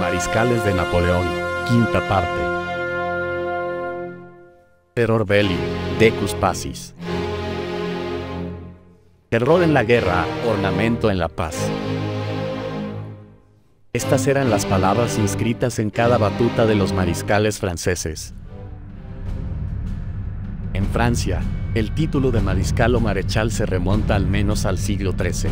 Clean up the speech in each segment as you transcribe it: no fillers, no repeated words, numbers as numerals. Mariscales de Napoleón, quinta parte. Terror belli, decus pacis. Terror en la guerra, ornamento en la paz. Estas eran las palabras inscritas en cada batuta de los mariscales franceses. En Francia, el título de mariscal o marechal se remonta al menos al siglo XIII.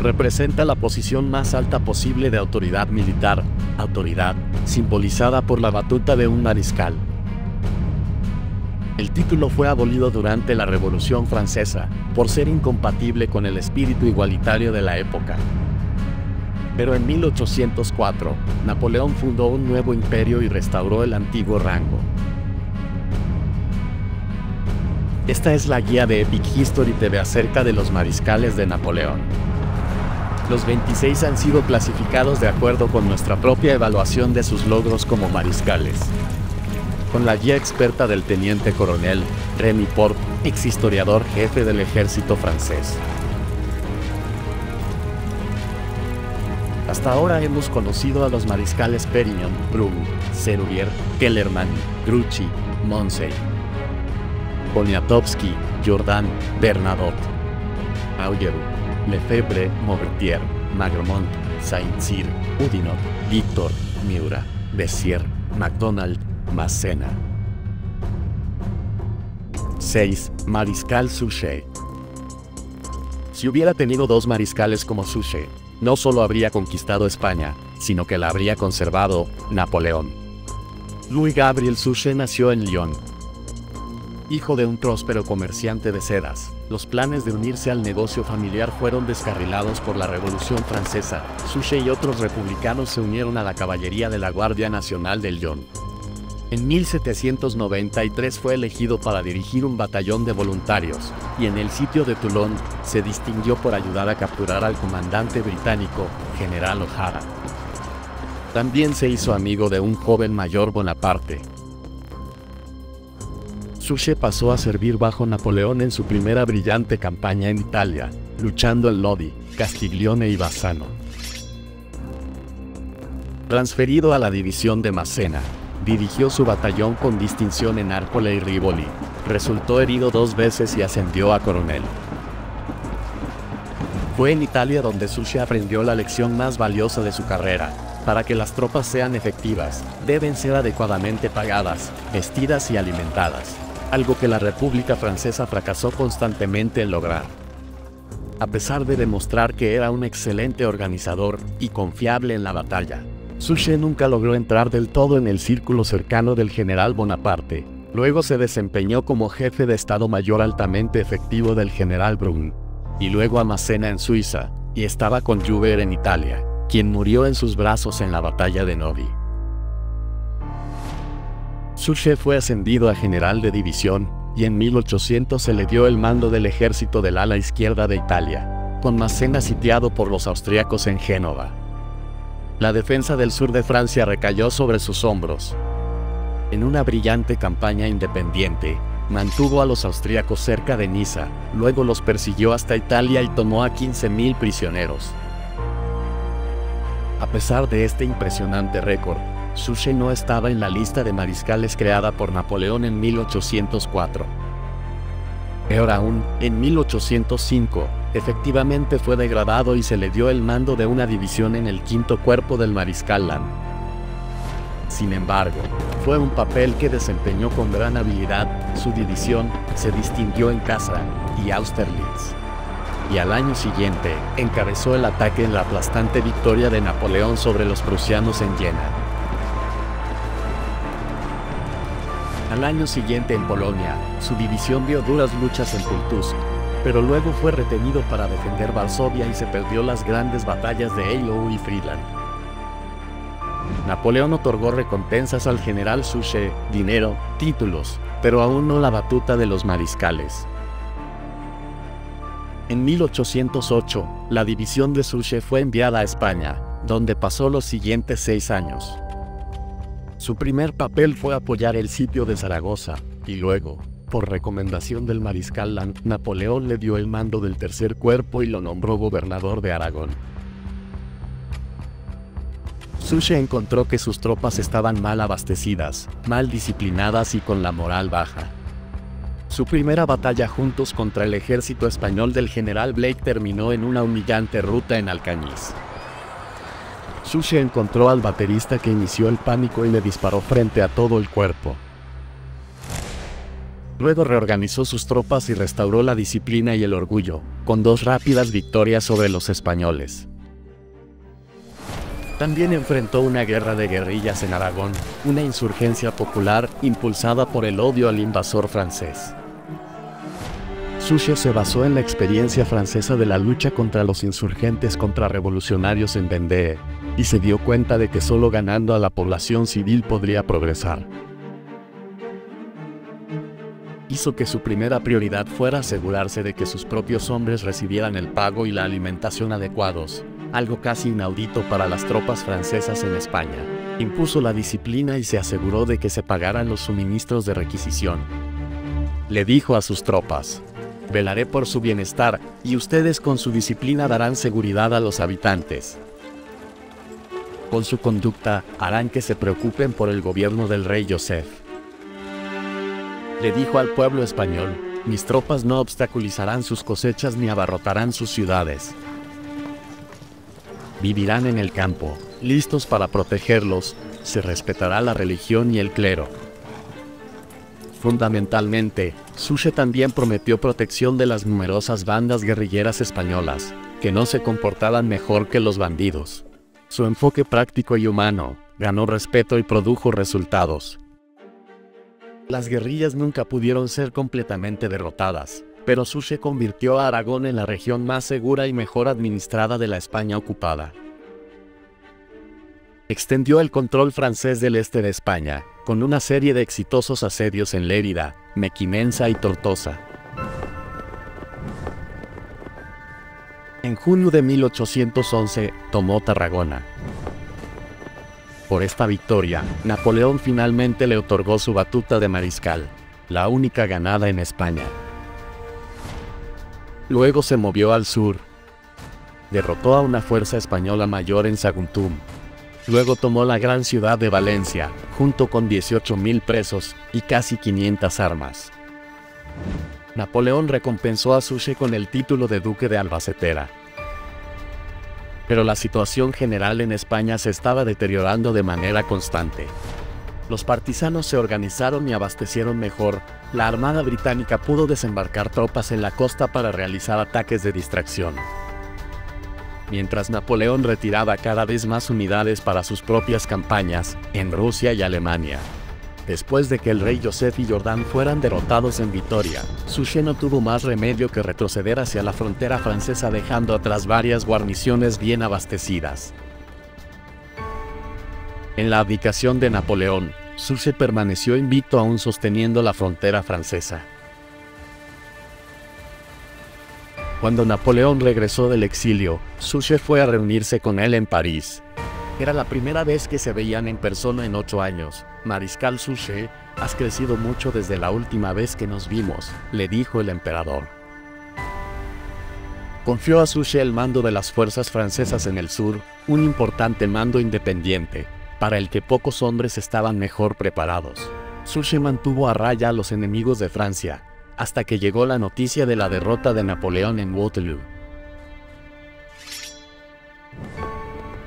Representa la posición más alta posible de autoridad militar, autoridad simbolizada por la batuta de un mariscal. El título fue abolido durante la Revolución Francesa, por ser incompatible con el espíritu igualitario de la época. Pero en 1804, Napoleón fundó un nuevo imperio y restauró el antiguo rango. Esta es la guía de Epic History TV acerca de los mariscales de Napoleón. Los 26 han sido clasificados de acuerdo con nuestra propia evaluación de sus logros como mariscales. Con la guía experta del teniente coronel Rémy Porte, ex historiador jefe del ejército francés. Hasta ahora hemos conocido a los mariscales Perignon, Brune, Serubier, Kellerman, Grouchy, Moncey, Poniatowski, Jourdan, Bernadotte, Augereau, Lefebvre, Mauvertier, Magremont, Saint-Cyr, Oudinot, Victor, Miura, Berthier, MacDonald, Masséna. 6. Mariscal Suchet. Si hubiera tenido dos mariscales como Suchet, no solo habría conquistado España, sino que la habría conservado Napoleón. Louis-Gabriel Suchet nació en Lyon. Hijo de un próspero comerciante de sedas, los planes de unirse al negocio familiar fueron descarrilados por la Revolución Francesa. Suchet y otros republicanos se unieron a la caballería de la Guardia Nacional de Lyon. En 1793 fue elegido para dirigir un batallón de voluntarios, y en el sitio de Toulon, se distinguió por ayudar a capturar al comandante británico, General O'Hara. También se hizo amigo de un joven mayor Bonaparte. Suchet pasó a servir bajo Napoleón en su primera brillante campaña en Italia, luchando en Lodi, Castiglione y Bassano. Transferido a la división de Masséna, dirigió su batallón con distinción en Arcole y Rivoli, resultó herido dos veces y ascendió a coronel. Fue en Italia donde Suchet aprendió la lección más valiosa de su carrera. Para que las tropas sean efectivas, deben ser adecuadamente pagadas, vestidas y alimentadas. Algo que la República Francesa fracasó constantemente en lograr. A pesar de demostrar que era un excelente organizador y confiable en la batalla, Suchet nunca logró entrar del todo en el círculo cercano del general Bonaparte. Luego se desempeñó como jefe de Estado Mayor altamente efectivo del general Brune, y luego a Masséna en Suiza, y estaba con Joubert en Italia, quien murió en sus brazos en la batalla de Novi. Suchet fue ascendido a general de división, y en 1800 se le dio el mando del ejército del ala izquierda de Italia, con Masséna sitiado por los austriacos en Génova. La defensa del sur de Francia recayó sobre sus hombros. En una brillante campaña independiente, mantuvo a los austriacos cerca de Niza, luego los persiguió hasta Italia y tomó a 15.000 prisioneros. A pesar de este impresionante récord, Suchet no estaba en la lista de mariscales creada por Napoleón en 1804. Peor aún, en 1805, efectivamente fue degradado y se le dio el mando de una división en el quinto cuerpo del mariscal Lannes. Sin embargo, fue un papel que desempeñó con gran habilidad. Su división se distinguió en Krasny y Austerlitz, y al año siguiente, encabezó el ataque en la aplastante victoria de Napoleón sobre los prusianos en Jena. Al año siguiente en Polonia, su división vio duras luchas en Pultusk, pero luego fue retenido para defender Varsovia y se perdió las grandes batallas de Eylau y Friedland. Napoleón otorgó recompensas al general Suchet, dinero, títulos, pero aún no la batuta de los mariscales. En 1808, la división de Suchet fue enviada a España, donde pasó los siguientes 6 años. Su primer papel fue apoyar el sitio de Zaragoza, y luego, por recomendación del mariscal Lannes, Napoleón le dio el mando del tercer cuerpo y lo nombró gobernador de Aragón. Suchet encontró que sus tropas estaban mal abastecidas, mal disciplinadas y con la moral baja. Su primera batalla juntos contra el ejército español del general Blake terminó en una humillante ruta en Alcañiz. Suchet encontró al baterista que inició el pánico y le disparó frente a todo el cuerpo. Luego reorganizó sus tropas y restauró la disciplina y el orgullo, con dos rápidas victorias sobre los españoles. También enfrentó una guerra de guerrillas en Aragón, una insurgencia popular impulsada por el odio al invasor francés. Suchet se basó en la experiencia francesa de la lucha contra los insurgentes contrarrevolucionarios en Vendée, y se dio cuenta de que solo ganando a la población civil podría progresar. Hizo que su primera prioridad fuera asegurarse de que sus propios hombres recibieran el pago y la alimentación adecuados, algo casi inaudito para las tropas francesas en España. Impuso la disciplina y se aseguró de que se pagaran los suministros de requisición. Le dijo a sus tropas: velaré por su bienestar, y ustedes con su disciplina darán seguridad a los habitantes. Con su conducta, harán que se preocupen por el gobierno del rey Joseph. Le dijo al pueblo español: mis tropas no obstaculizarán sus cosechas ni abarrotarán sus ciudades. Vivirán en el campo, listos para protegerlos, se respetará la religión y el clero. Fundamentalmente, Suchet también prometió protección de las numerosas bandas guerrilleras españolas, que no se comportaban mejor que los bandidos. Su enfoque práctico y humano ganó respeto y produjo resultados. Las guerrillas nunca pudieron ser completamente derrotadas, pero Suchet convirtió a Aragón en la región más segura y mejor administrada de la España ocupada. Extendió el control francés del este de España, con una serie de exitosos asedios en Lérida, Mequinenza y Tortosa. En junio de 1811, tomó Tarragona. Por esta victoria, Napoleón finalmente le otorgó su batuta de mariscal, la única ganada en España. Luego se movió al sur. Derrotó a una fuerza española mayor en Saguntum. Luego tomó la gran ciudad de Valencia, junto con 18.000 presos y casi 500 armas. Napoleón recompensó a Suchet con el título de Duque de Albacetera. Pero la situación general en España se estaba deteriorando de manera constante. Los partisanos se organizaron y abastecieron mejor, la Armada Británica pudo desembarcar tropas en la costa para realizar ataques de distracción. Mientras Napoleón retiraba cada vez más unidades para sus propias campañas, en Rusia y Alemania. Después de que el rey Joseph y Jordán fueran derrotados en Vitoria, Suchet no tuvo más remedio que retroceder hacia la frontera francesa dejando atrás varias guarniciones bien abastecidas. En la abdicación de Napoleón, Suchet permaneció invicto aún sosteniendo la frontera francesa. Cuando Napoleón regresó del exilio, Suchet fue a reunirse con él en París. Era la primera vez que se veían en persona en 8 años. Mariscal Suchet, has crecido mucho desde la última vez que nos vimos, le dijo el emperador. Confió a Suchet el mando de las fuerzas francesas en el sur, un importante mando independiente, para el que pocos hombres estaban mejor preparados. Suchet mantuvo a raya a los enemigos de Francia, hasta que llegó la noticia de la derrota de Napoleón en Waterloo.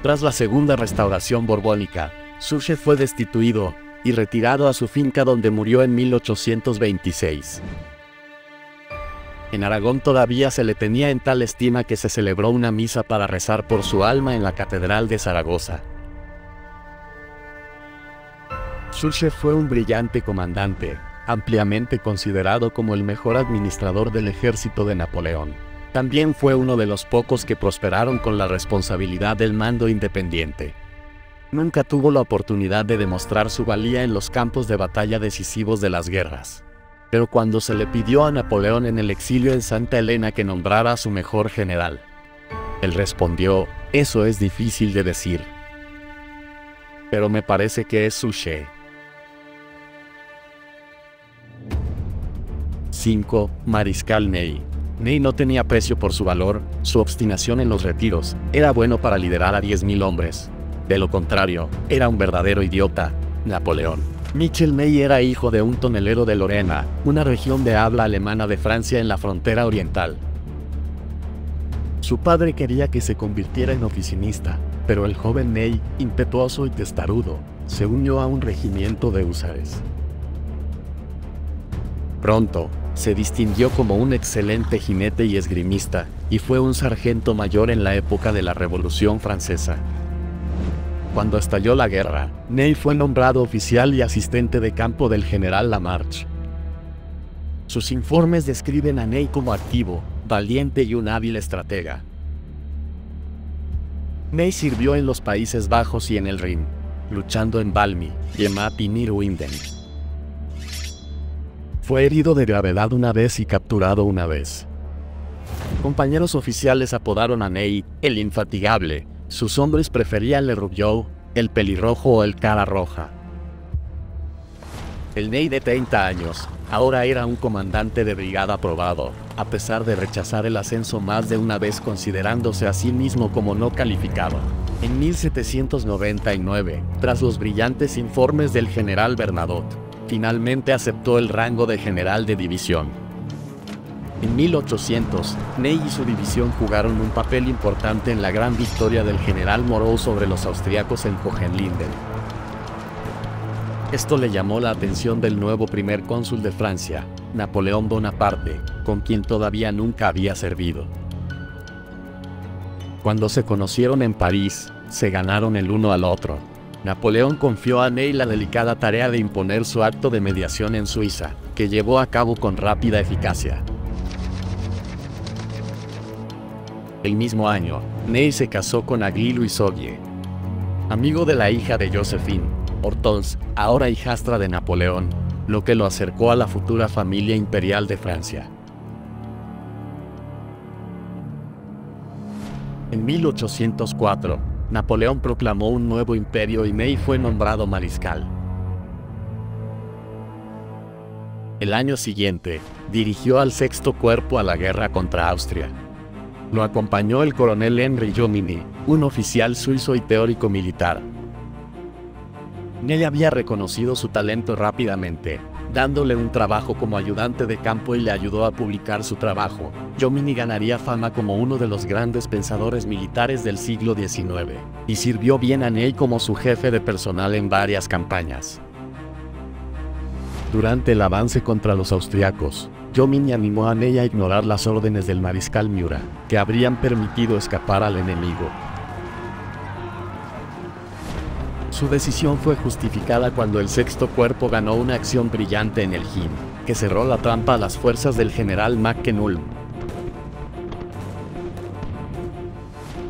Tras la segunda restauración borbónica, Suchet fue destituido y retirado a su finca donde murió en 1826. En Aragón todavía se le tenía en tal estima que se celebró una misa para rezar por su alma en la Catedral de Zaragoza. Suchet fue un brillante comandante, ampliamente considerado como el mejor administrador del ejército de Napoleón. También fue uno de los pocos que prosperaron con la responsabilidad del mando independiente. Nunca tuvo la oportunidad de demostrar su valía en los campos de batalla decisivos de las guerras. Pero cuando se le pidió a Napoleón en el exilio en Santa Elena que nombrara a su mejor general, él respondió: eso es difícil de decir. Pero me parece que es Suchet. 5. Mariscal Ney. Ney no tenía precio por su valor, su obstinación en los retiros, era bueno para liderar a 10.000 hombres, De lo contrario, era un verdadero idiota. Napoleón. Michel Ney era hijo de un tonelero de Lorena, una región de habla alemana de Francia en la frontera oriental. Su padre quería que se convirtiera en oficinista, pero el joven Ney, impetuoso y testarudo, se unió a un regimiento de húsares. Pronto, se distinguió como un excelente jinete y esgrimista, y fue un sargento mayor en la época de la Revolución Francesa. Cuando estalló la guerra, Ney fue nombrado oficial y asistente de campo del general La March. Sus informes describen a Ney como activo, valiente y un hábil estratega. Ney sirvió en los Países Bajos y en el Rin, luchando en Valmy, Jemappes y Neerwinden. Fue herido de gravedad una vez y capturado una vez. Compañeros oficiales apodaron a Ney el Infatigable. Sus hombres preferían Le Rougeau, el pelirrojo o el cara roja. El Ney de 30 años, ahora era un comandante de brigada aprobado, a pesar de rechazar el ascenso más de una vez considerándose a sí mismo como no calificado. En 1799, tras los brillantes informes del general Bernadotte, finalmente aceptó el rango de general de división. En 1800, Ney y su división jugaron un papel importante en la gran victoria del general Moreau sobre los austriacos en Hohenlinden. Esto le llamó la atención del nuevo primer cónsul de Francia, Napoleón Bonaparte, con quien todavía nunca había servido. Cuando se conocieron en París, se ganaron el uno al otro. Napoleón confió a Ney la delicada tarea de imponer su acto de mediación en Suiza, que llevó a cabo con rápida eficacia. El mismo año, Ney se casó con Agui Louis-Augier, amigo de la hija de Josephine Hortense, ahora hijastra de Napoleón, lo que lo acercó a la futura familia imperial de Francia. En 1804, Napoleón proclamó un nuevo imperio y Ney fue nombrado mariscal. El año siguiente, dirigió al sexto cuerpo a la guerra contra Austria. Lo acompañó el coronel Henri Jomini, un oficial suizo y teórico militar. Ney había reconocido su talento rápidamente, dándole un trabajo como ayudante de campo y le ayudó a publicar su trabajo. Jomini ganaría fama como uno de los grandes pensadores militares del siglo XIX, y sirvió bien a Ney como su jefe de personal en varias campañas. Durante el avance contra los austriacos, Jomini animó a Ney a ignorar las órdenes del mariscal Murat, que habrían permitido escapar al enemigo. Su decisión fue justificada cuando el sexto cuerpo ganó una acción brillante en el Jin, que cerró la trampa a las fuerzas del general McKenulm.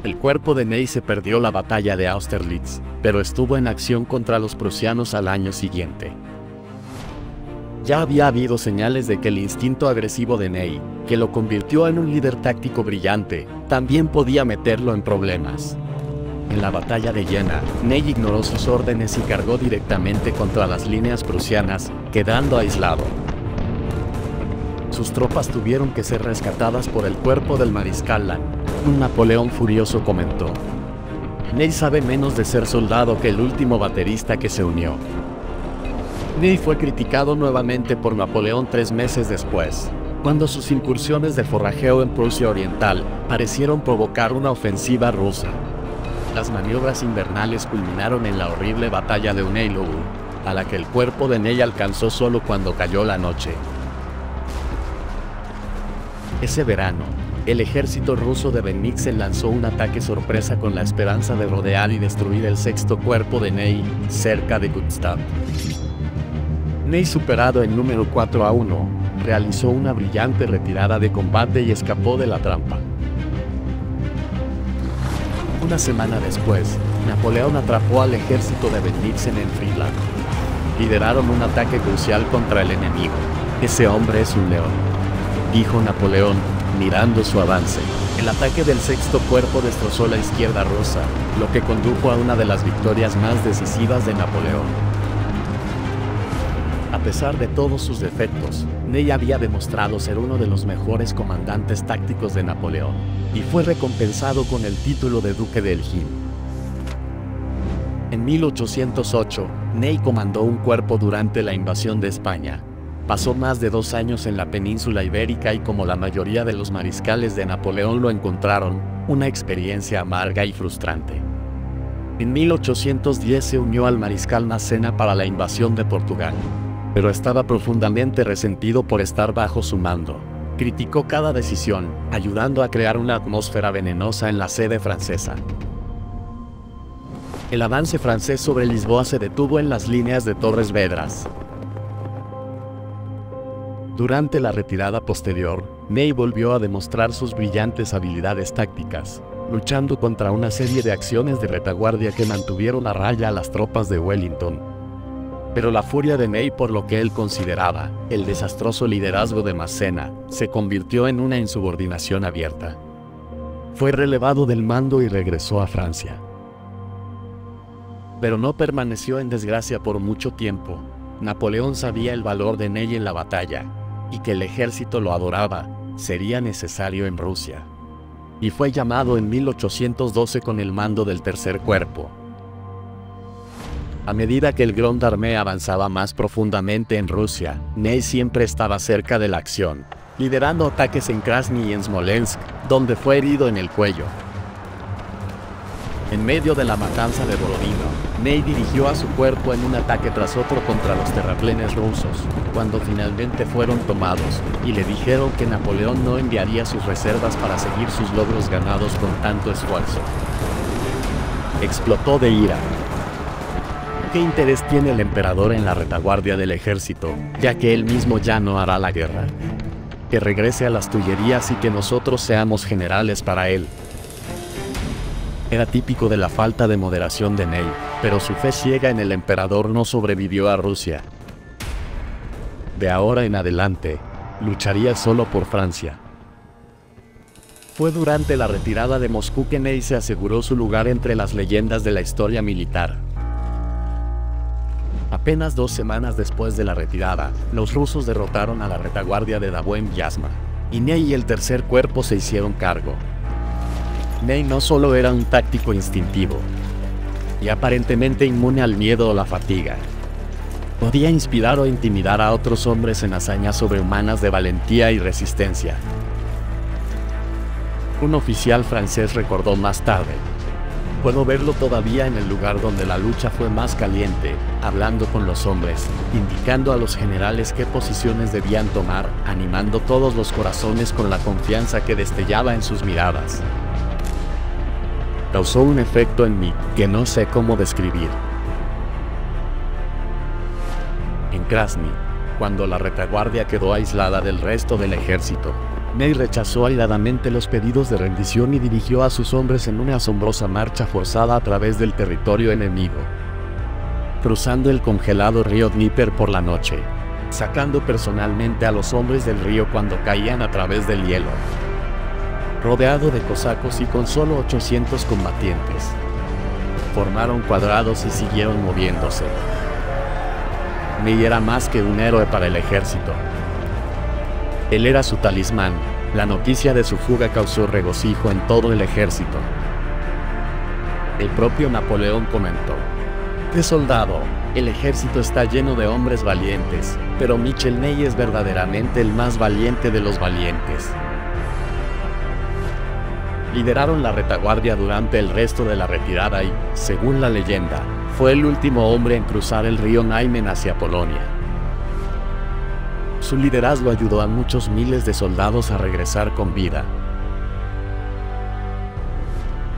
El cuerpo de Ney se perdió la batalla de Austerlitz, pero estuvo en acción contra los prusianos al año siguiente. Ya había habido señales de que el instinto agresivo de Ney, que lo convirtió en un líder táctico brillante, también podía meterlo en problemas. En la batalla de Jena, Ney ignoró sus órdenes y cargó directamente contra las líneas prusianas, quedando aislado. Sus tropas tuvieron que ser rescatadas por el cuerpo del mariscal Lannes. Un Napoleón furioso comentó: "Ney sabe menos de ser soldado que el último baterista que se unió". Ney fue criticado nuevamente por Napoleón 3 meses después, cuando sus incursiones de forrajeo en Prusia Oriental parecieron provocar una ofensiva rusa. Las maniobras invernales culminaron en la horrible batalla de Eylau, a la que el cuerpo de Ney alcanzó solo cuando cayó la noche. Ese verano, el ejército ruso de Bennigsen lanzó un ataque sorpresa con la esperanza de rodear y destruir el sexto cuerpo de Ney, cerca de Gustav. Ney, superado en número 4-1, realizó una brillante retirada de combate y escapó de la trampa. Una semana después, Napoleón atrapó al ejército de Bennigsen en Friedland. Lideraron un ataque crucial contra el enemigo. "Ese hombre es un león", dijo Napoleón, mirando su avance. El ataque del sexto cuerpo destrozó la izquierda rusa, lo que condujo a una de las victorias más decisivas de Napoleón. A pesar de todos sus defectos, Ney había demostrado ser uno de los mejores comandantes tácticos de Napoleón, y fue recompensado con el título de Duque de Elgin. En 1808, Ney comandó un cuerpo durante la invasión de España. Pasó más de 2 años en la península ibérica y como la mayoría de los mariscales de Napoleón lo encontraron, una experiencia amarga y frustrante. En 1810 se unió al mariscal Masséna para la invasión de Portugal, pero estaba profundamente resentido por estar bajo su mando. Criticó cada decisión, ayudando a crear una atmósfera venenosa en la sede francesa. El avance francés sobre Lisboa se detuvo en las líneas de Torres Vedras. Durante la retirada posterior, Ney volvió a demostrar sus brillantes habilidades tácticas, luchando contra una serie de acciones de retaguardia que mantuvieron a raya a las tropas de Wellington. Pero la furia de Ney por lo que él consideraba el desastroso liderazgo de Masséna se convirtió en una insubordinación abierta. Fue relevado del mando y regresó a Francia. Pero no permaneció en desgracia por mucho tiempo. Napoleón sabía el valor de Ney en la batalla, y que el ejército lo adoraba, sería necesario en Rusia. Y fue llamado en 1812 con el mando del tercer cuerpo. A medida que el Grande Armée avanzaba más profundamente en Rusia, Ney siempre estaba cerca de la acción, liderando ataques en Krasny y en Smolensk, donde fue herido en el cuello. En medio de la matanza de Borodino, Ney dirigió a su cuerpo en un ataque tras otro contra los terraplenes rusos, cuando finalmente fueron tomados, y le dijeron que Napoleón no enviaría sus reservas para seguir sus logros ganados con tanto esfuerzo. Explotó de ira. ¿Qué interés tiene el emperador en la retaguardia del ejército, ya que él mismo ya no hará la guerra? Que regrese a las Tullerías y que nosotros seamos generales para él. Era típico de la falta de moderación de Ney, pero su fe ciega en el emperador no sobrevivió a Rusia. De ahora en adelante, lucharía solo por Francia. Fue durante la retirada de Moscú que Ney se aseguró su lugar entre las leyendas de la historia militar. Apenas 2 semanas después de la retirada, los rusos derrotaron a la retaguardia de Davout en Vyazma, y Ney y el tercer cuerpo se hicieron cargo. Ney no solo era un táctico instintivo y aparentemente inmune al miedo o la fatiga. Podía inspirar o intimidar a otros hombres en hazañas sobrehumanas de valentía y resistencia. Un oficial francés recordó más tarde: puedo verlo todavía en el lugar donde la lucha fue más caliente, hablando con los hombres, indicando a los generales qué posiciones debían tomar, animando todos los corazones con la confianza que destellaba en sus miradas. Causó un efecto en mí que no sé cómo describir. En Krasny, cuando la retaguardia quedó aislada del resto del ejército, Ney rechazó airadamente los pedidos de rendición y dirigió a sus hombres en una asombrosa marcha forzada a través del territorio enemigo, cruzando el congelado río Dnieper por la noche, sacando personalmente a los hombres del río cuando caían a través del hielo. Rodeado de cosacos y con solo 800 combatientes, formaron cuadrados y siguieron moviéndose. Ney era más que un héroe para el ejército. Él era su talismán. La noticia de su fuga causó regocijo en todo el ejército. El propio Napoleón comentó: "Qué soldado, el ejército está lleno de hombres valientes, pero Michel Ney es verdaderamente el más valiente de los valientes". Lideraron la retaguardia durante el resto de la retirada y, según la leyenda, fue el último hombre en cruzar el río Niemen hacia Polonia. Su liderazgo ayudó a muchos miles de soldados a regresar con vida.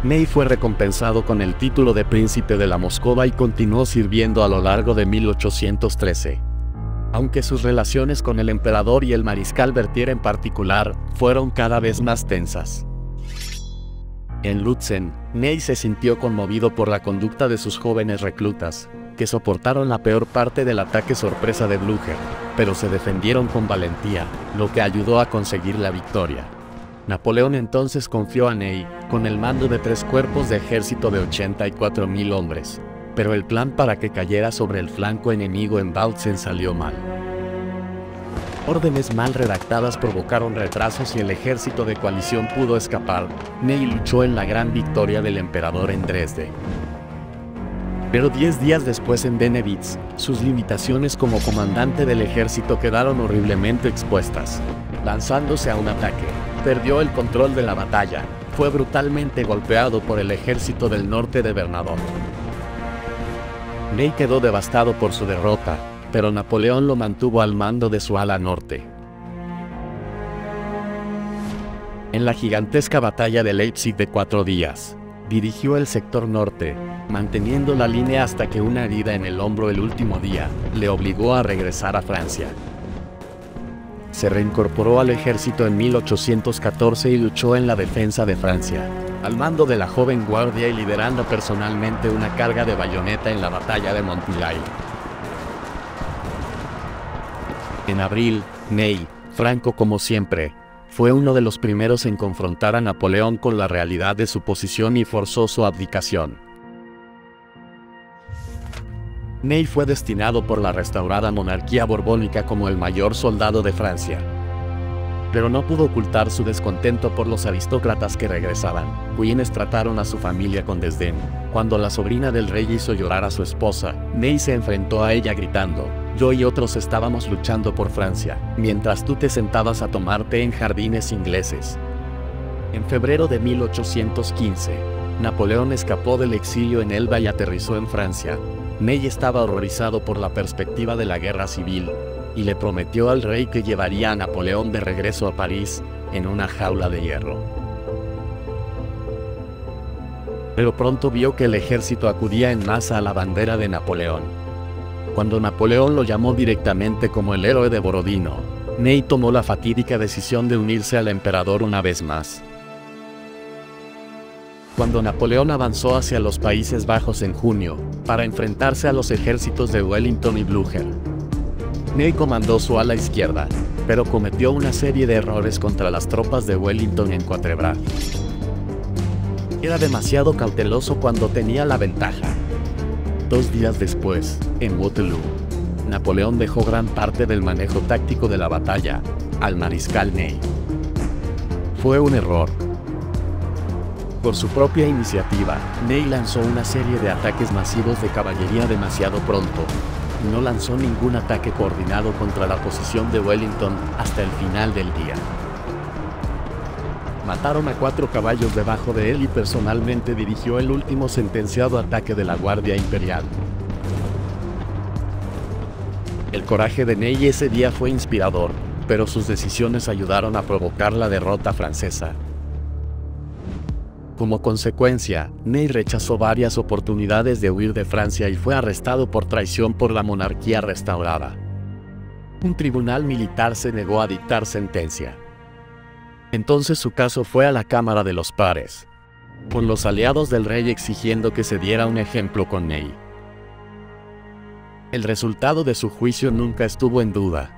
Ney fue recompensado con el título de príncipe de la Moscova y continuó sirviendo a lo largo de 1813. Aunque sus relaciones con el emperador y el mariscal Berthier en particular fueron cada vez más tensas. En Lutzen, Ney se sintió conmovido por la conducta de sus jóvenes reclutas, que soportaron la peor parte del ataque sorpresa de Blücher, pero se defendieron con valentía, lo que ayudó a conseguir la victoria. Napoleón entonces confió a Ney, con el mando de 3 cuerpos de ejército de 84.000 hombres, pero el plan para que cayera sobre el flanco enemigo en Bautzen salió mal. Órdenes mal redactadas provocaron retrasos y el ejército de coalición pudo escapar. Ney luchó en la gran victoria del emperador en Dresde. Pero 10 días después en Dennewitz, sus limitaciones como comandante del ejército quedaron horriblemente expuestas. Lanzándose a un ataque, perdió el control de la batalla. Fue brutalmente golpeado por el ejército del norte de Bernadotte. Ney quedó devastado por su derrota, pero Napoleón lo mantuvo al mando de su ala norte. En la gigantesca batalla de Leipzig de 4 días, dirigió el sector norte, manteniendo la línea hasta que una herida en el hombro el último día le obligó a regresar a Francia. Se reincorporó al ejército en 1814 y luchó en la defensa de Francia, al mando de la joven guardia y liderando personalmente una carga de bayoneta en la batalla de Montilay. En abril, Ney, franco como siempre, fue uno de los primeros en confrontar a Napoleón con la realidad de su posición y forzó su abdicación. Ney fue destinado por la restaurada monarquía borbónica como el mayor soldado de Francia. Pero no pudo ocultar su descontento por los aristócratas que regresaban, quienes trataron a su familia con desdén. Cuando la sobrina del rey hizo llorar a su esposa, Ney se enfrentó a ella gritando: "Yo y otros estábamos luchando por Francia, mientras tú te sentabas a tomar té en jardines ingleses". En febrero de 1815, Napoleón escapó del exilio en Elba y aterrizó en Francia. Ney estaba horrorizado por la perspectiva de la guerra civil, y le prometió al rey que llevaría a Napoleón de regreso a París, en una jaula de hierro. Pero pronto vio que el ejército acudía en masa a la bandera de Napoleón. Cuando Napoleón lo llamó directamente como el héroe de Borodino, Ney tomó la fatídica decisión de unirse al emperador una vez más. Cuando Napoleón avanzó hacia los Países Bajos en junio, para enfrentarse a los ejércitos de Wellington y Blücher, Ney comandó su ala izquierda, pero cometió una serie de errores contra las tropas de Wellington en Coimbra. Era demasiado cauteloso cuando tenía la ventaja. 2 días después, en Waterloo, Napoleón dejó gran parte del manejo táctico de la batalla al mariscal Ney. Fue un error. Por su propia iniciativa, Ney lanzó una serie de ataques masivos de caballería demasiado pronto. No lanzó ningún ataque coordinado contra la posición de Wellington hasta el final del día. Mataron a 4 caballos debajo de él y personalmente dirigió el último sentenciado ataque de la Guardia Imperial. El coraje de Ney ese día fue inspirador, pero sus decisiones ayudaron a provocar la derrota francesa. Como consecuencia, Ney rechazó varias oportunidades de huir de Francia y fue arrestado por traición por la monarquía restaurada. Un tribunal militar se negó a dictar sentencia. Entonces su caso fue a la Cámara de los Pares, por los aliados del rey exigiendo que se diera un ejemplo con Ney. El resultado de su juicio nunca estuvo en duda.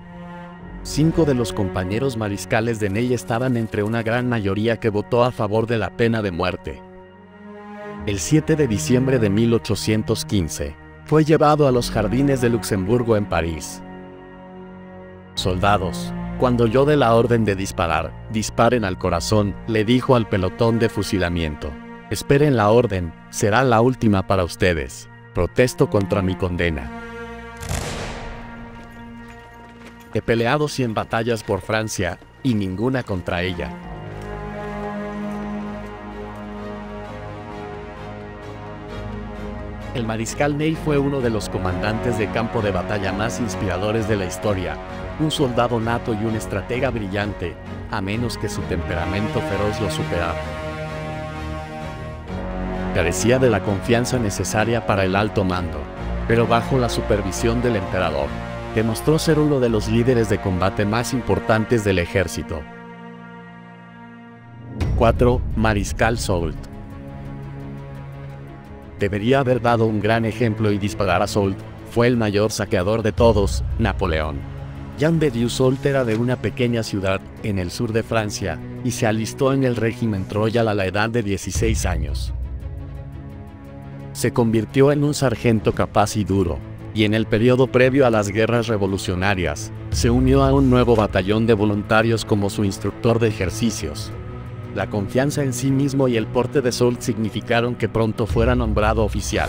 5 de los compañeros mariscales de Ney estaban entre una gran mayoría que votó a favor de la pena de muerte. El 7 de diciembre de 1815, fue llevado a los jardines de Luxemburgo en París. "Soldados, cuando yo dé la orden de disparar, disparen al corazón", le dijo al pelotón de fusilamiento. "Esperen la orden, será la última para ustedes. Protesto contra mi condena. He peleado 100 batallas por Francia, y ninguna contra ella". El mariscal Ney fue uno de los comandantes de campo de batalla más inspiradores de la historia, un soldado nato y un estratega brillante, a menos que su temperamento feroz lo superara. Carecía de la confianza necesaria para el alto mando, pero bajo la supervisión del emperador, demostró ser uno de los líderes de combate más importantes del ejército. 4. Mariscal Soult. Debería haber dado un gran ejemplo y disparar a Soult. Fue el mayor saqueador de todos, Napoleón. Jean de Dieu Soult era de una pequeña ciudad, en el sur de Francia, y se alistó en el régimen Royal a la edad de 16 años. Se convirtió en un sargento capaz y duro, y en el periodo previo a las guerras revolucionarias, se unió a un nuevo batallón de voluntarios como su instructor de ejercicios. La confianza en sí mismo y el porte de Soult significaron que pronto fuera nombrado oficial.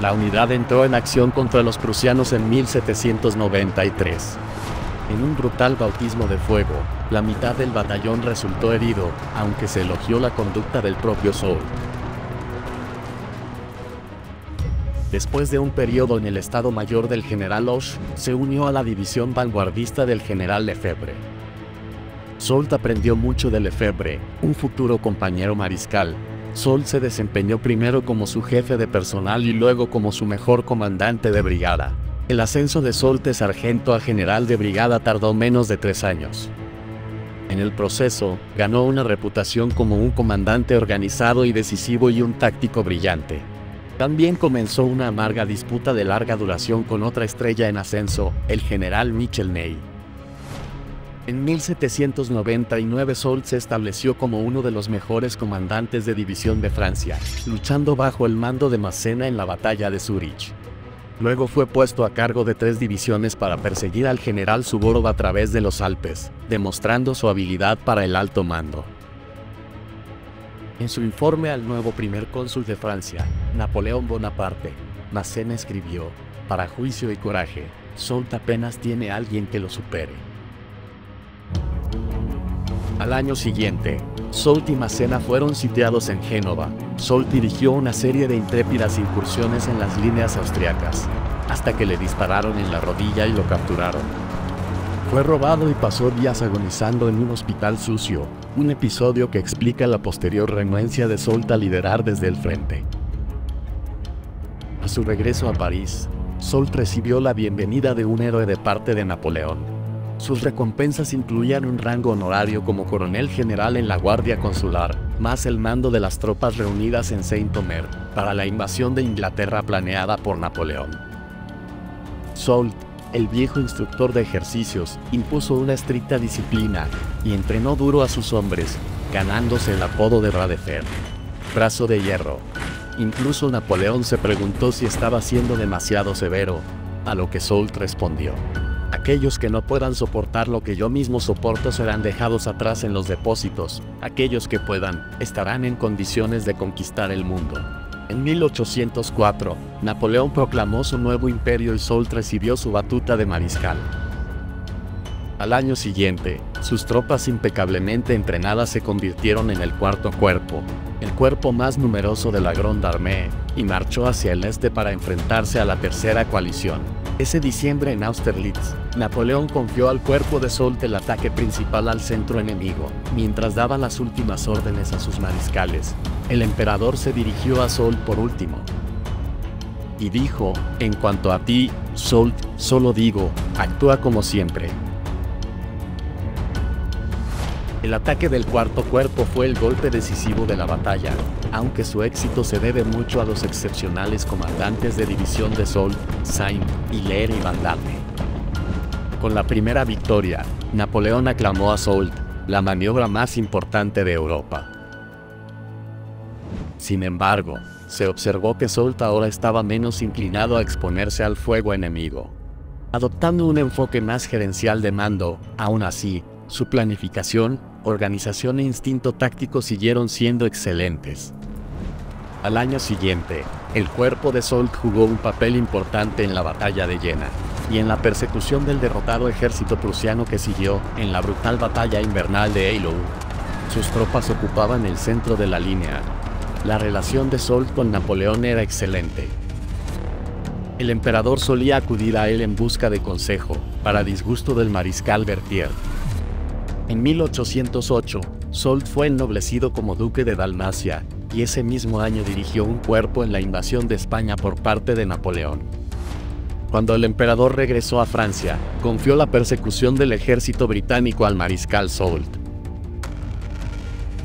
La unidad entró en acción contra los prusianos en 1793. En un brutal bautismo de fuego, la mitad del batallón resultó herido, aunque se elogió la conducta del propio Soult. Después de un periodo en el Estado Mayor del general Hoche, se unió a la división vanguardista del general Lefebvre. Soult aprendió mucho de Lefebvre, un futuro compañero mariscal. Soult se desempeñó primero como su jefe de personal y luego como su mejor comandante de brigada. El ascenso de Soult de sargento a general de brigada tardó menos de 3 años. En el proceso, ganó una reputación como un comandante organizado y decisivo y un táctico brillante. También comenzó una amarga disputa de larga duración con otra estrella en ascenso, el general Michel Ney. En 1799 Soult se estableció como uno de los mejores comandantes de división de Francia, luchando bajo el mando de Masséna en la batalla de Zúrich. Luego fue puesto a cargo de 3 divisiones para perseguir al general Suvórov a través de los Alpes, demostrando su habilidad para el alto mando. En su informe al nuevo primer cónsul de Francia, Napoleón Bonaparte, Masséna escribió: "Para juicio y coraje, Soult apenas tiene alguien que lo supere". Al año siguiente, Soult y Masséna fueron sitiados en Génova. Soult dirigió una serie de intrépidas incursiones en las líneas austriacas, hasta que le dispararon en la rodilla y lo capturaron. Fue robado y pasó días agonizando en un hospital sucio, un episodio que explica la posterior renuencia de Soult a liderar desde el frente. A su regreso a París, Soult recibió la bienvenida de un héroe de parte de Napoleón. Sus recompensas incluían un rango honorario como coronel general en la Guardia Consular, más el mando de las tropas reunidas en Saint-Omer, para la invasión de Inglaterra planeada por Napoleón. Soult, el viejo instructor de ejercicios, impuso una estricta disciplina y entrenó duro a sus hombres, ganándose el apodo de Radefer, brazo de hierro. Incluso Napoleón se preguntó si estaba siendo demasiado severo, a lo que Soult respondió: "Aquellos que no puedan soportar lo que yo mismo soporto serán dejados atrás en los depósitos. Aquellos que puedan, estarán en condiciones de conquistar el mundo". En 1804, Napoleón proclamó su nuevo imperio y Soult recibió su batuta de mariscal. Al año siguiente, sus tropas impecablemente entrenadas se convirtieron en el cuarto cuerpo, el cuerpo más numeroso de la Grande Armée, y marchó hacia el este para enfrentarse a la tercera coalición. Ese diciembre en Austerlitz, Napoleón confió al cuerpo de Soult el ataque principal al centro enemigo. Mientras daba las últimas órdenes a sus mariscales, el emperador se dirigió a Soult por último y dijo: "En cuanto a ti, Soult, solo digo, actúa como siempre". El ataque del cuarto cuerpo fue el golpe decisivo de la batalla, aunque su éxito se debe mucho a los excepcionales comandantes de división de Soult, Saint, Hilaire y Vandamme. Con la primera victoria, Napoleón aclamó a Soult, la maniobra más importante de Europa. Sin embargo, se observó que Soult ahora estaba menos inclinado a exponerse al fuego enemigo, adoptando un enfoque más gerencial de mando. Aún así, su planificación, organización e instinto táctico siguieron siendo excelentes. Al año siguiente, el cuerpo de Soult jugó un papel importante en la batalla de Jena y en la persecución del derrotado ejército prusiano que siguió en la brutal batalla invernal de Eylau. Sus tropas ocupaban el centro de la línea. La relación de Soult con Napoleón era excelente. El emperador solía acudir a él en busca de consejo, para disgusto del mariscal Berthier. En 1808, Soult fue ennoblecido como duque de Dalmacia, y ese mismo año dirigió un cuerpo en la invasión de España por parte de Napoleón. Cuando el emperador regresó a Francia, confió la persecución del ejército británico al mariscal Soult.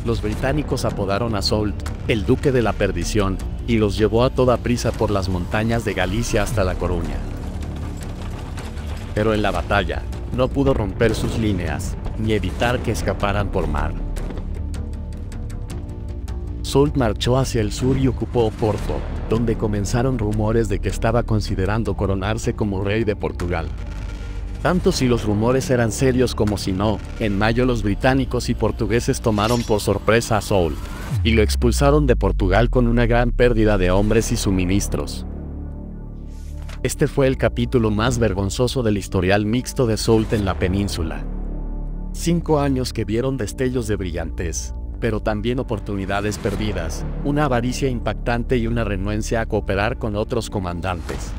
Los británicos apodaron a Soult el Duque de la Perdición, y los llevó a toda prisa por las montañas de Galicia hasta La Coruña. Pero en la batalla, no pudo romper sus líneas, ni evitar que escaparan por mar. Soult marchó hacia el sur y ocupó Oporto, donde comenzaron rumores de que estaba considerando coronarse como rey de Portugal. Tanto si los rumores eran serios como si no, en mayo los británicos y portugueses tomaron por sorpresa a Soult, y lo expulsaron de Portugal con una gran pérdida de hombres y suministros. Este fue el capítulo más vergonzoso del historial mixto de Soult en la península. 5 años que vieron destellos de brillantez, pero también oportunidades perdidas, una avaricia impactante y una renuencia a cooperar con otros comandantes.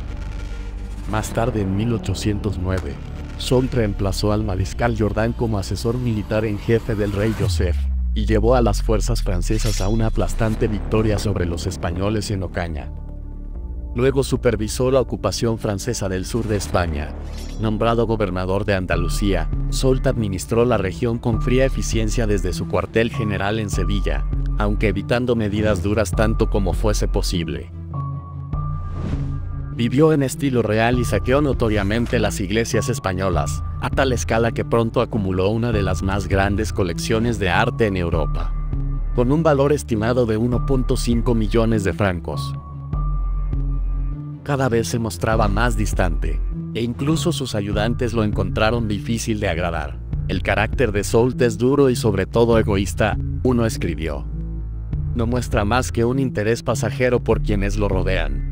Más tarde, en 1809, Soult reemplazó al mariscal Jourdan como asesor militar en jefe del rey Joseph, y llevó a las fuerzas francesas a una aplastante victoria sobre los españoles en Ocaña. Luego supervisó la ocupación francesa del sur de España. Nombrado gobernador de Andalucía, Soult administró la región con fría eficiencia desde su cuartel general en Sevilla, aunque evitando medidas duras tanto como fuese posible. Vivió en estilo real y saqueó notoriamente las iglesias españolas, a tal escala que pronto acumuló una de las más grandes colecciones de arte en Europa, con un valor estimado de 1.5 millones de francos. Cada vez se mostraba más distante, e incluso sus ayudantes lo encontraron difícil de agradar. El carácter de Soult es duro y sobre todo egoísta, uno escribió. No muestra más que un interés pasajero por quienes lo rodean.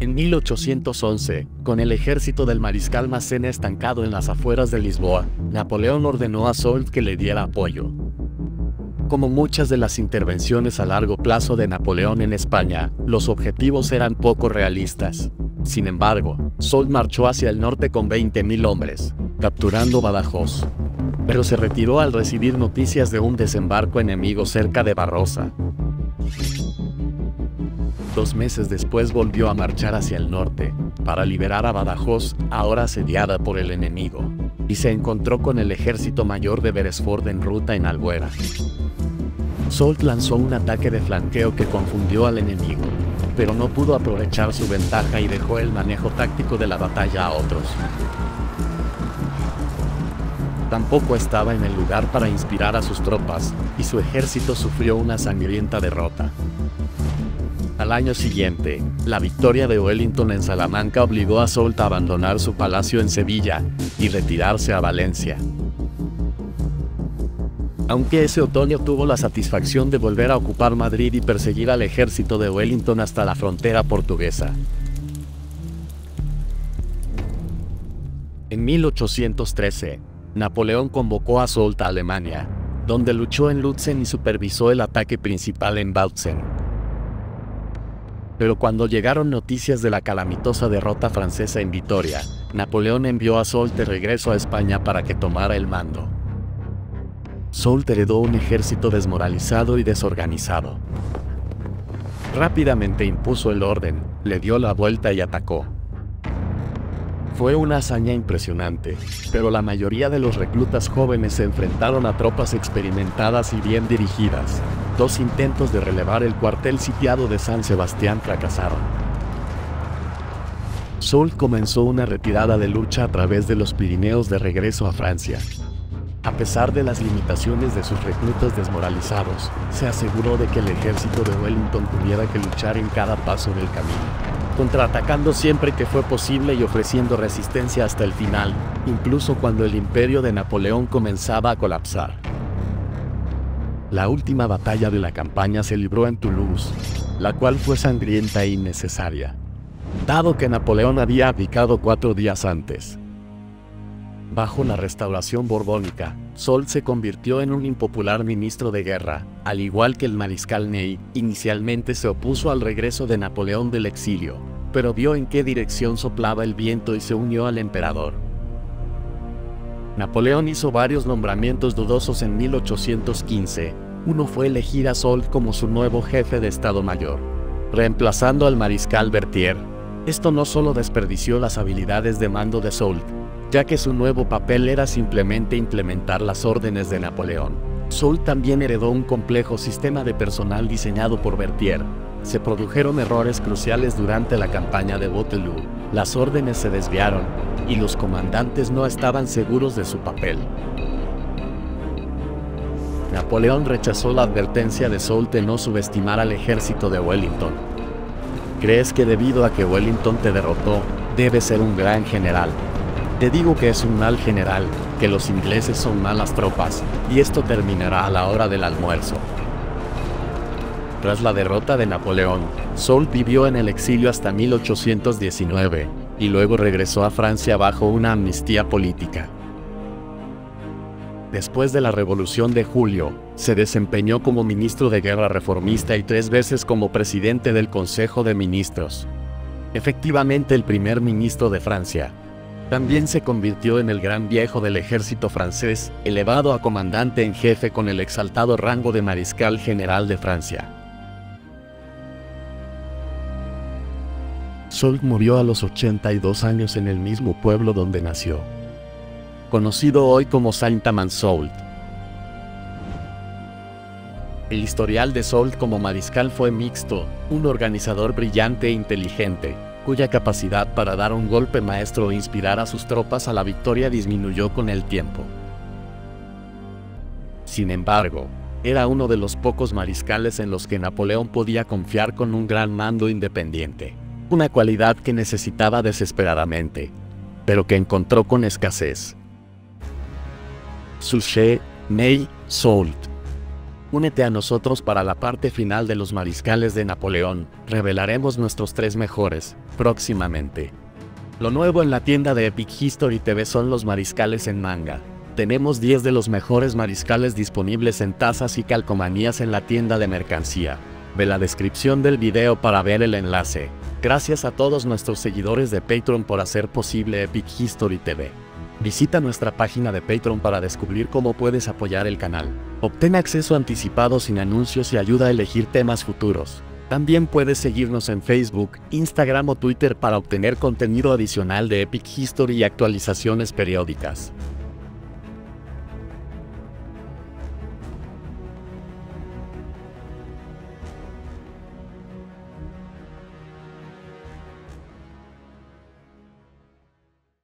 En 1811, con el ejército del mariscal Masséna estancado en las afueras de Lisboa, Napoleón ordenó a Soult que le diera apoyo. Como muchas de las intervenciones a largo plazo de Napoleón en España, los objetivos eran poco realistas. Sin embargo, Soult marchó hacia el norte con 20.000 hombres, capturando Badajoz. Pero se retiró al recibir noticias de un desembarco enemigo cerca de Barrosa. 2 meses después volvió a marchar hacia el norte, para liberar a Badajoz, ahora asediada por el enemigo, y se encontró con el ejército mayor de Beresford en ruta en Albuera. Soult lanzó un ataque de flanqueo que confundió al enemigo, pero no pudo aprovechar su ventaja y dejó el manejo táctico de la batalla a otros. Tampoco estaba en el lugar para inspirar a sus tropas, y su ejército sufrió una sangrienta derrota. Al año siguiente, la victoria de Wellington en Salamanca obligó a Soult a abandonar su palacio en Sevilla y retirarse a Valencia. Aunque ese otoño tuvo la satisfacción de volver a ocupar Madrid y perseguir al ejército de Wellington hasta la frontera portuguesa. En 1813, Napoleón convocó a Soult a Alemania, donde luchó en Lützen y supervisó el ataque principal en Bautzen. Pero cuando llegaron noticias de la calamitosa derrota francesa en Vitoria, Napoleón envió a Soult de regreso a España para que tomara el mando. Soult heredó un ejército desmoralizado y desorganizado. Rápidamente impuso el orden, le dio la vuelta y atacó. Fue una hazaña impresionante, pero la mayoría de los reclutas jóvenes se enfrentaron a tropas experimentadas y bien dirigidas. 2 intentos de relevar el cuartel sitiado de San Sebastián fracasaron. Soult comenzó una retirada de lucha a través de los Pirineos de regreso a Francia. A pesar de las limitaciones de sus reclutas desmoralizados, se aseguró de que el ejército de Wellington tuviera que luchar en cada paso del camino, contraatacando siempre que fue posible y ofreciendo resistencia hasta el final, incluso cuando el imperio de Napoleón comenzaba a colapsar. La última batalla de la campaña se libró en Toulouse, la cual fue sangrienta e innecesaria, dado que Napoleón había abdicado 4 días antes. Bajo la restauración borbónica, Soult se convirtió en un impopular ministro de guerra, al igual que el mariscal Ney. Inicialmente se opuso al regreso de Napoleón del exilio, pero vio en qué dirección soplaba el viento y se unió al emperador. Napoleón hizo varios nombramientos dudosos en 1815. Uno fue elegir a Soult como su nuevo jefe de Estado Mayor, reemplazando al mariscal Berthier. Esto no solo desperdició las habilidades de mando de Soult, ya que su nuevo papel era simplemente implementar las órdenes de Napoleón. Soult también heredó un complejo sistema de personal diseñado por Berthier. Se produjeron errores cruciales durante la campaña de Waterloo, las órdenes se desviaron, y los comandantes no estaban seguros de su papel. Napoleón rechazó la advertencia de Soult de no subestimar al ejército de Wellington. ¿Crees que debido a que Wellington te derrotó, debes ser un gran general? Te digo que es un mal general, que los ingleses son malas tropas, y esto terminará a la hora del almuerzo. Tras la derrota de Napoleón, Soult vivió en el exilio hasta 1819, y luego regresó a Francia bajo una amnistía política. Después de la Revolución de Julio, se desempeñó como ministro de Guerra reformista y 3 veces como presidente del Consejo de Ministros. Efectivamente el primer ministro de Francia. También se convirtió en el gran viejo del ejército francés, elevado a comandante en jefe con el exaltado rango de mariscal general de Francia. Soult murió a los 82 años en el mismo pueblo donde nació, conocido hoy como Saint-Amand-Soult. El historial de Soult como mariscal fue mixto, un organizador brillante e inteligente, cuya capacidad para dar un golpe maestro e inspirar a sus tropas a la victoria disminuyó con el tiempo. Sin embargo, era uno de los pocos mariscales en los que Napoleón podía confiar con un gran mando independiente, una cualidad que necesitaba desesperadamente, pero que encontró con escasez. Suchet, Ney, Soult. Únete a nosotros para la parte final de los mariscales de Napoleón. Revelaremos nuestros 3 mejores, próximamente. Lo nuevo en la tienda de Epic History TV son los mariscales en manga. Tenemos 10 de los mejores mariscales disponibles en tazas y calcomanías en la tienda de mercancía. Ve la descripción del video para ver el enlace. Gracias a todos nuestros seguidores de Patreon por hacer posible Epic History TV. Visita nuestra página de Patreon para descubrir cómo puedes apoyar el canal. Obtén acceso anticipado sin anuncios y ayuda a elegir temas futuros. También puedes seguirnos en Facebook, Instagram o Twitter para obtener contenido adicional de Epic History y actualizaciones periódicas.